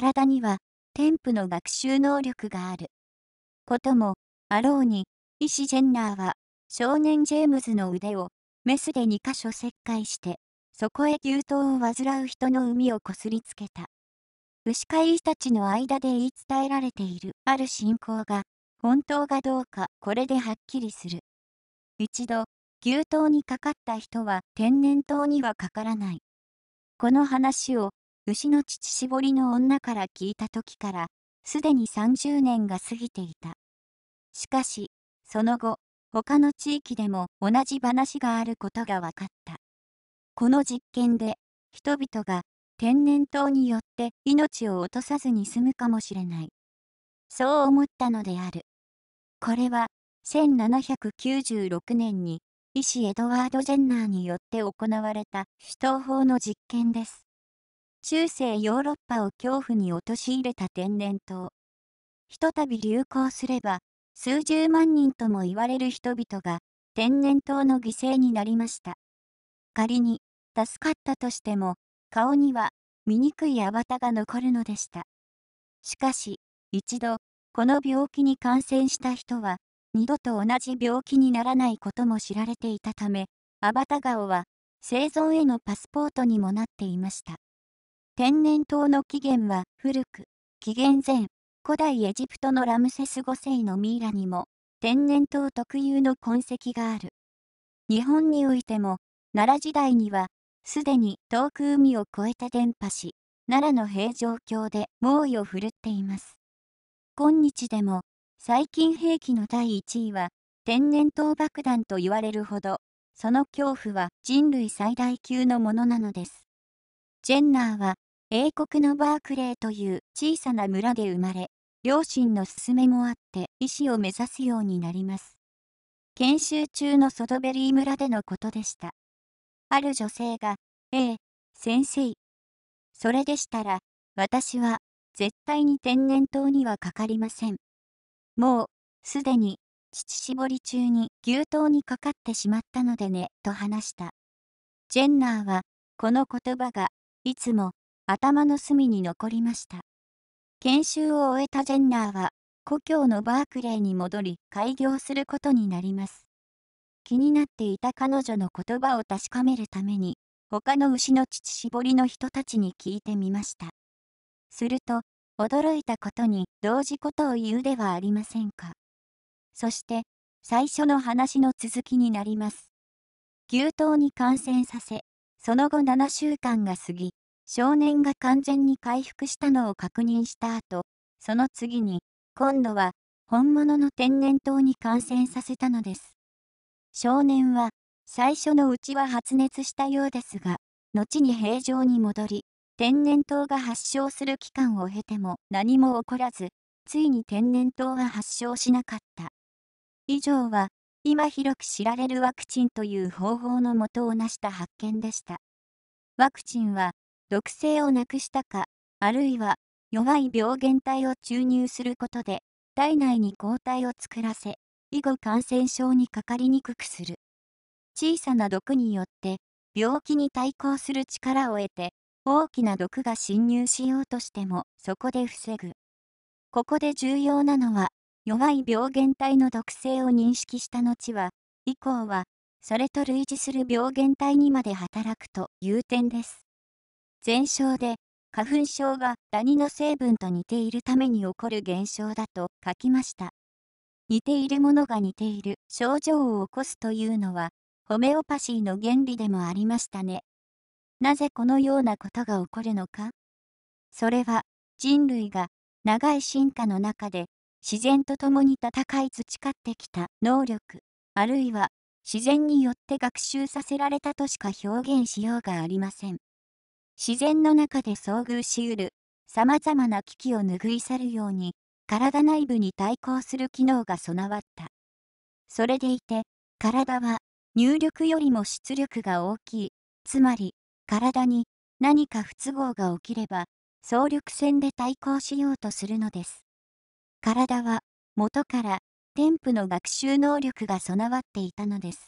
体には天賦の学習能力があることもあろうに、医師ジェンナーは少年ジェームズの腕をメスで2カ所切開して、そこへ牛刀を患う人の膿をこすりつけた。牛飼い医たちの間で言い伝えられているある信仰が、本当がどうかこれではっきりする。一度、牛刀にかかった人は天然痘にはかからない。この話を、牛の乳搾りの女から聞いた時から、すでに30年が過ぎていた。しかし、その後、他の地域でも同じ話があることが分かった。この実験で、人々が天然痘によって命を落とさずに済むかもしれない。そう思ったのである。これは、1796年に、医師エドワード・ジェンナーによって行われた手刀法の実験です。中世ヨーロッパを恐怖に陥れた天然痘。ひとたび流行すれば、数十万人とも言われる人々が天然痘の犠牲になりました。仮に助かったとしても、顔には醜いあばたが残るのでした。しかし、一度、この病気に感染した人は、二度と同じ病気にならないことも知られていたため、あばた顔は生存へのパスポートにもなっていました。天然痘の起源は古く、紀元前、古代エジプトのラムセス5世のミイラにも、天然痘特有の痕跡がある。日本においても、奈良時代には、すでに遠く海を越えて伝播し、奈良の平城京で猛威を振るっています。今日でも、細菌兵器の第1位は、天然痘爆弾と言われるほど、その恐怖は人類最大級のものなのです。ジェンナーは、英国のバークレーという小さな村で生まれ、両親の勧めもあって医師を目指すようになります。研修中のソドベリー村でのことでした。ある女性が、先生。それでしたら、私は絶対に天然痘にはかかりません。もう、すでに、乳搾り中に牛痘にかかってしまったのでね、と話した。ジェンナーは、この言葉が、いつも、頭の隅に残りました。研修を終えたジェンナーは、故郷のバークレーに戻り、開業することになります。気になっていた彼女の言葉を確かめるために、他の牛の乳搾りの人たちに聞いてみました。すると、驚いたことに同じことを言うではありませんか。そして、最初の話の続きになります。牛痘に感染させ、その後7週間が過ぎ、少年が完全に回復したのを確認した後、その次に、今度は本物の天然痘に感染させたのです。少年は、最初のうちは発熱したようですが、後に平常に戻り、天然痘が発症する期間を経ても何も起こらず、ついに天然痘は発症しなかった。以上は、今広く知られるワクチンという方法のもとを成した発見でした。ワクチンは、毒性をなくしたか、あるいは弱い病原体を注入することで、体内に抗体を作らせ、以後感染症にかかりにくくする。小さな毒によって、病気に対抗する力を得て、大きな毒が侵入しようとしても、そこで防ぐ。ここで重要なのは、弱い病原体の毒性を認識した後は、以降は、それと類似する病原体にまで働くという点です。全症で、花粉症がダニの成分と似ているために起こる現象だと書きました。似ているものが似ている症状を起こすというのは、ホメオパシーの原理でもありましたね。なぜこのようなことが起こるのか？それは、人類が長い進化の中で、自然と共に戦い培ってきた能力、あるいは自然によって学習させられたとしか表現しようがありません。自然の中で遭遇しうる、様々な危機を拭い去るように、体内部に対抗する機能が備わった。それでいて、体は、入力よりも出力が大きい。つまり、体に何か不都合が起きれば、総力戦で対抗しようとするのです。体は、元から、天賦の学習能力が備わっていたのです。